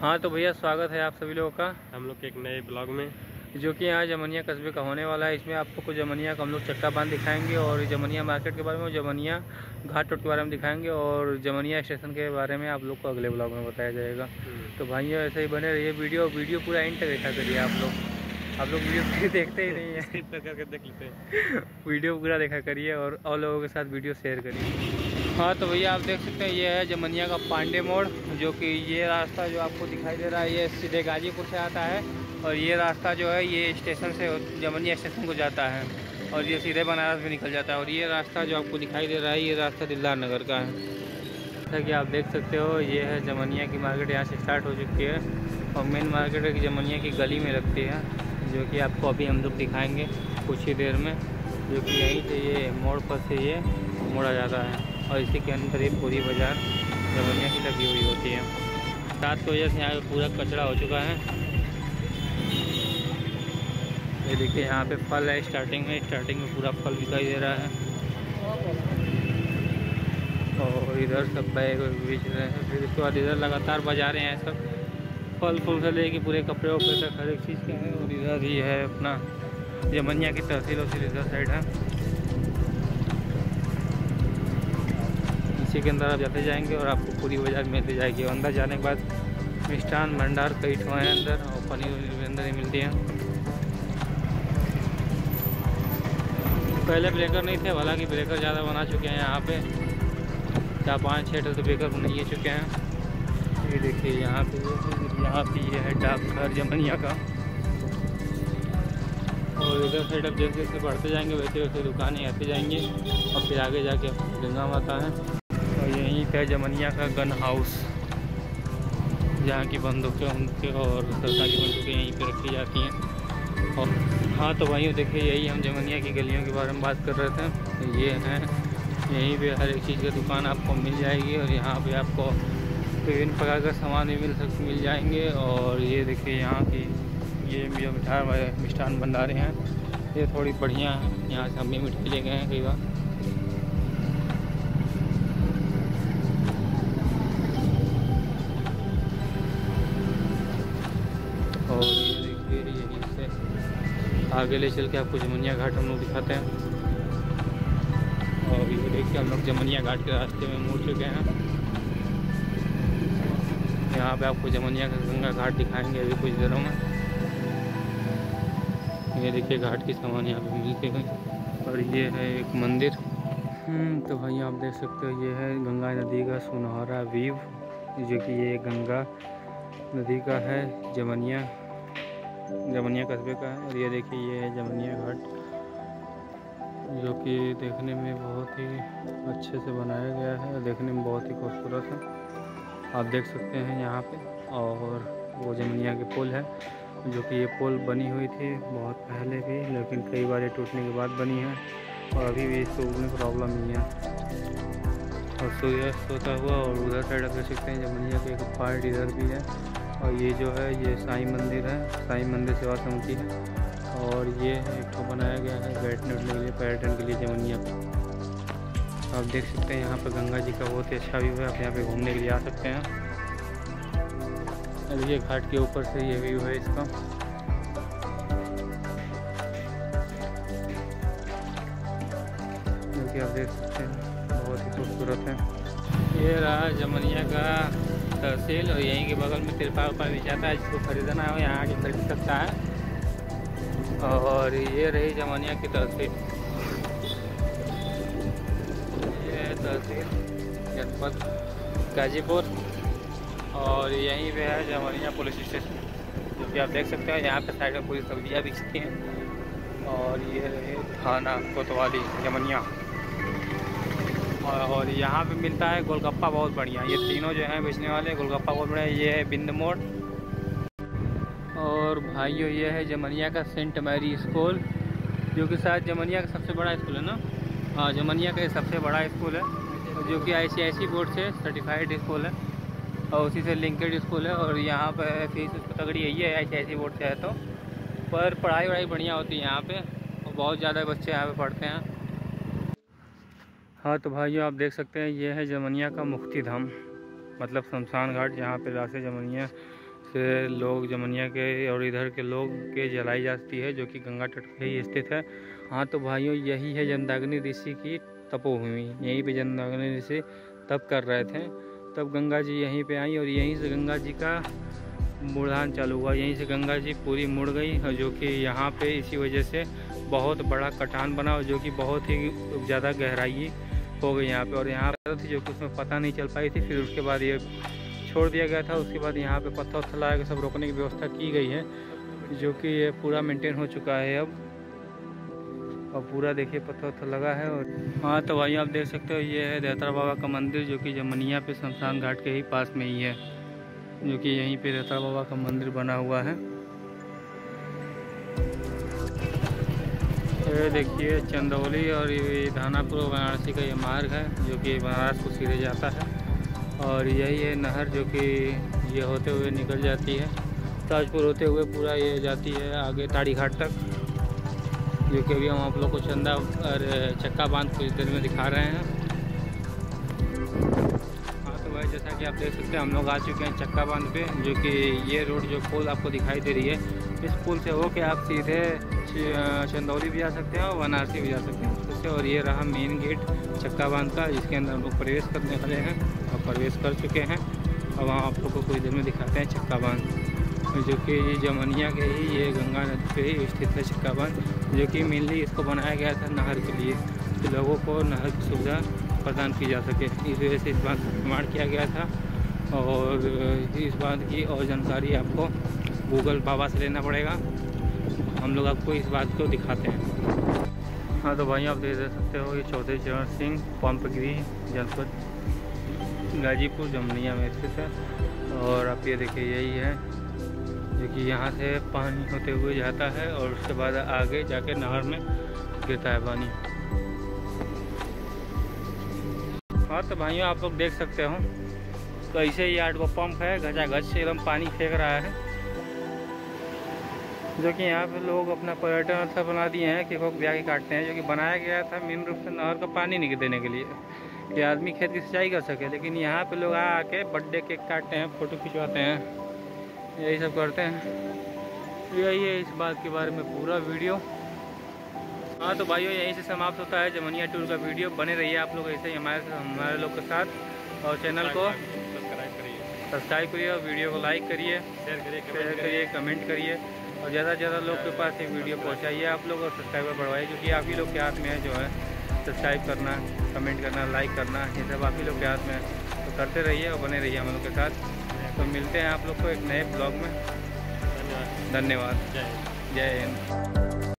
हाँ तो भैया स्वागत है आप सभी लोगों का हम लोग के एक नए ब्लॉग में, जो कि यहाँ जमनिया कस्बे का होने वाला है। इसमें आपको कुछ जमनिया का हम लोग चक्का बांध दिखाएंगे और जमनिया मार्केट के बारे में, जमनिया घाट रोड के बारे में दिखाएंगे और जमनिया स्टेशन के बारे में आप लोग को अगले ब्लॉग में बताया जाएगा। तो भाइयों ऐसे ही बने रहिए वीडियो पूरा एंड तक देखा करिए। आप लोग वीडियो देखते ही नहीं है करके देख लेते हैं, वीडियो पूरा देखा करिए और लोगों के साथ वीडियो शेयर करिए। हाँ तो भैया आप देख सकते हैं ये है जमनिया का पांडे मोड़, जो कि ये रास्ता जो आपको दिखाई दे रहा है ये सीधे गाजीपुर से आता है और ये रास्ता जो है ये स्टेशन से जमनिया स्टेशन को जाता है और ये सीधे बनारस में निकल जाता है। और ये रास्ता जो आपको दिखाई दे रहा है ये रास्ता दिलदार नगर का है। जैसा कि आप देख सकते हो ये है जमनिया की मार्केट, यहाँ से स्टार्ट हो चुकी है और मेन मार्केट है कि जमनिया की गली में लगती है, जो कि आपको अभी हम लोग दिखाएंगे कुछ ही देर में, जो कि यहीं से ये मोड़ पर से ये मोड़ा जाता है और इसी के अंदर ये पूरी बाज़ार जमनिया की लगी हुई होती है। रात की वजह से यहाँ पर पूरा कचरा हो चुका है। ये देखिए यहाँ पे फल है, स्टार्टिंग में पूरा फल दिखाई दे रहा है और इधर सब बैग बेच रहे हैं। फिर उसके बाद इधर लगातार बाज़ारें हैं, सब फल फूल से लेके पूरे कपड़े वपड़े तक हर एक चीज़ के हैं। और इधर ही है अपना जमनिया की तहसील वसील इधर साइड है, इसी के अंदर आप जाते जाएंगे और आपको पूरी बाजार मिलती जाएगी। और अंदर जाने के बाद मिष्ठान भंडार कई ठो हैं अंदर और पनीर अंदर ही मिलती है। पहले ब्रेकर नहीं थे, हालांकि ब्रेकर ज़्यादा बना चुके हैं यहाँ पे, 4-5-6 तो ब्रेकर बना चुके हैं। ये देखिए यहाँ पे ये है डाकघर जमनिया का और इधर साइड अब जैसे जैसे बढ़ते जाएंगे वैसे वैसे दुकानें आते जाएंगे और फिर आगे जाके गंगा माता है। और यहीं पे जमनिया का गन हाउस, जहाँ की बंदूकें और सरकारी बंदूकें यहीं पर रखी जाती हैं। और हाँ तो भाइयों देखिए यही हम जमनिया की गलियों के बारे में बात कर रहे थे। ये हैं, यहीं पे हर एक चीज़ की दुकान आपको मिल जाएगी और यहाँ पे आपको विभिन्न प्रकार का सामान भी मिल जाएंगे। और ये देखिए यहाँ की ये जो मिष्ठान भंडारे हैं ये थोड़ी बढ़िया है, यहाँ से हम भी मिठाई ले गए हैं कई बार। आगे ले चल के आपको जमनिया घाट हम लोग दिखाते हैं। और ये देखिए हम लोग जमनिया घाट के रास्ते में मुड़ चुके हैं। यहाँ पे आपको जमनिया का गंगा घाट दिखाएंगे अभी कुछ देरों में। ये देखिए घाट की सामान यहाँ पे मिलते हैं। और ये है एक मंदिर। तो भाई आप देख सकते हो ये है गंगा नदी का सुनहरा व्यू, जो कि ये गंगा नदी का है, जमनिया कस्बे का है। और ये देखिए ये है जमनिया घाट, जो कि देखने में बहुत ही अच्छे से बनाया गया है और देखने में बहुत ही खूबसूरत है, आप देख सकते हैं यहाँ पे। और वो जमनिया के पुल है, जो कि ये पुल बनी हुई थी बहुत पहले भी, लेकिन कई बार ये टूटने के बाद बनी है और अभी भी इसको उगने प्रॉब्लम नहीं है। और सूर्यास्त होता हुआ और उधर साइड आप देख सकते हैं जमनिया के एक पार्ट इधर भी है। और ये जो है ये साईं मंदिर है, साईं मंदिर सेवा समिति है। और ये एक तो बनाया गया है बैठने उठने के लिए, पर्यटन के लिए जमनिया पे। आप देख सकते हैं यहाँ पर गंगा जी का बहुत ही अच्छा व्यू है, आप यहाँ पे घूमने के लिए आ सकते हैं। और ये घाट के ऊपर से ये व्यू है इसका। क्योंकि आप देख सकते हैं बहुत ही खूबसूरत है। ये रहा जमनिया का तहसील और यहीं के बगल में तिरपाल पर भी जाता है, जिसको खरीदना हो यहाँ आके खरीद सकता है। और ये रही जमनिया की तहसील, ये तहसील जनपद गाजीपुर और यहीं पे है जमनिया पुलिस स्टेशन, जो कि आप देख सकते हैं यहाँ पे साइड में पूरी सब्जियाँ बिकती हैं। और ये रही थाना कोतवाली जमनिया और यहाँ पे मिलता है गोलगप्पा बहुत बढ़िया। ये तीनों जो हैं बेचने वाले गोलगप्पा बहुत बढ़िया। ये है बिंद मोड़। और भाइयों ये है जमनिया का सेंट मैरी स्कूल, जो कि शायद जमनिया का सबसे बड़ा स्कूल है ना। हाँ जमनिया का सबसे बड़ा स्कूल है, जो कि ICIC बोर्ड से सर्टिफाइड स्कूल है और उसी से लिंकेड स्कूल है। और यहाँ पर फीस उसको तगड़ी यही है, ICIC बोर्ड से है तो, पर पढ़ाई वढ़ाई बढ़िया होती है यहाँ पर और बहुत ज़्यादा बच्चे यहाँ पर पढ़ते हैं। हाँ तो भाइयों आप देख सकते हैं ये है जमनिया का मुक्ति धाम, मतलब शमशान घाट, जहाँ पे रास्ते जमनिया से लोग जमनिया के और इधर के लोग के जलाई जाती है, जो कि गंगा तट पर ही स्थित है। हाँ तो भाइयों, यही है जमदग्नि ऋषि की तपोभूमि। यहीं पे जमदग्नि ऋषि तप कर रहे थे, तब गंगा जी यहीं पे आई और यहीं से गंगा जी का मुड़ान चालू हुआ। यहीं से गंगा जी पूरी मुड़ गई, जो कि यहाँ पे इसी वजह से बहुत बड़ा कटान बना और जो कि बहुत ही ज़्यादा गहराई हो गई यहाँ पे। और यहाँ पर थी जो कि उसमें पता नहीं चल पाई थी, फिर उसके बाद ये छोड़ दिया गया था। उसके बाद यहाँ पे पत्थर उत्थर लगा के सब रोकने की व्यवस्था की गई है, जो कि ये पूरा मेंटेन हो चुका है अब। और पूरा देखिए पत्थर उत्थर लगा है। और हाँ तो भाई आप देख सकते हो, ये है देहतरा बाबा का मंदिर, जो कि जमनिया पे शमशान घाट के ही पास में ही है, जो कि यहीं पे देहतरा बाबा का मंदिर बना हुआ है। ये देखिए चंदौली और ये दानापुर वाराणसी का ये मार्ग है, जो कि बनारस को सीधे जाता है। और यही है नहर, जो कि ये होते हुए निकल जाती है ताजपुर होते हुए, पूरा ये जाती है आगे ताड़ी घाट तक, जो कि अभी हम आप लोग को चंदा और चक्का बांध कुछ देर में दिखा रहे हैं। हाँ तो भाई जैसा कि आप देख सकते हैं, हम लोग आ चुके हैं चक्का बांध पे, जो कि ये रोड जो पुल आपको दिखाई दे रही है, इस पुल से होके आप सीधे चंदौली भी जा सकते हैं और वाराणसी भी जा सकते हैं उससे। और ये रहा मेन गेट चक्का बांध का, जिसके अंदर हम लोग प्रवेश करने वाले हैं और प्रवेश कर चुके हैं। अब हम आप लोग को कुछ देर में दिखाते हैं चक्का बांध, जो कि ये जमनिया के ही ये गंगा नदी पे ही स्थित है चक्का बांध, जो कि मेनली इसको बनाया गया था नहर के लिए, कि लोगों को नहर की सुविधा प्रदान की जा सके। इस वजह से इस बांध का निर्माण किया गया था। और इस बांध की और जानकारी आपको गूगल बाबा से लेना पड़ेगा, हम लोग आपको इस बात को दिखाते हैं। हाँ तो भाई आप देख सकते हो, ये चौधरी चरण सिंह पंप गृह जनपद गाजीपुर जमनिया में स्थित है। और आप ये देखिए यही है, जो कि यहाँ से पानी होते हुए जाता है और उसके बाद आगे जाके नहर में गिरता है पानी। हाँ तो भाइयों आप लोग देख सकते हो, तो ऐसे ही आठ गो पंप है, घचाघच से एकदम पानी फेंक रहा है, जो कि यहाँ पे लोग अपना पर्यटन स्थल बना दिए हैं कि वो ब्याह काटते हैं, जो कि बनाया गया था मेन रूप से नहर का पानी नहीं देने के लिए कि आदमी खेत की सिंचाई कर सके। लेकिन यहाँ पे लोग आके बर्थडे केक काटते हैं, फ़ोटो खिंचवाते हैं, यही सब करते हैं। यही है इस बात के बारे में पूरा वीडियो। हाँ तो भाइयों यहीं से समाप्त होता है जमनिया टूर का वीडियो। बने रहिए आप लोग ऐसे ही हमारे लोग के साथ, और चैनल को सब्सक्राइब करिए और वीडियो को लाइक करिए, शेयर करिए, कमेंट करिए और ज़्यादा से ज़्यादा लोग के पास ये वीडियो पहुंचाइए आप लोग, और सब्सक्राइबर बढ़वाइए, क्योंकि आप ही लोग के हाथ में है जो है सब्सक्राइब करना, कमेंट करना, लाइक करना, ये सब आप ही लोग के हाथ में है। तो करते रहिए और बने रहिए हम लोग के साथ। तो मिलते हैं आप लोग को एक नए ब्लॉग में। धन्यवाद। जय हिंद।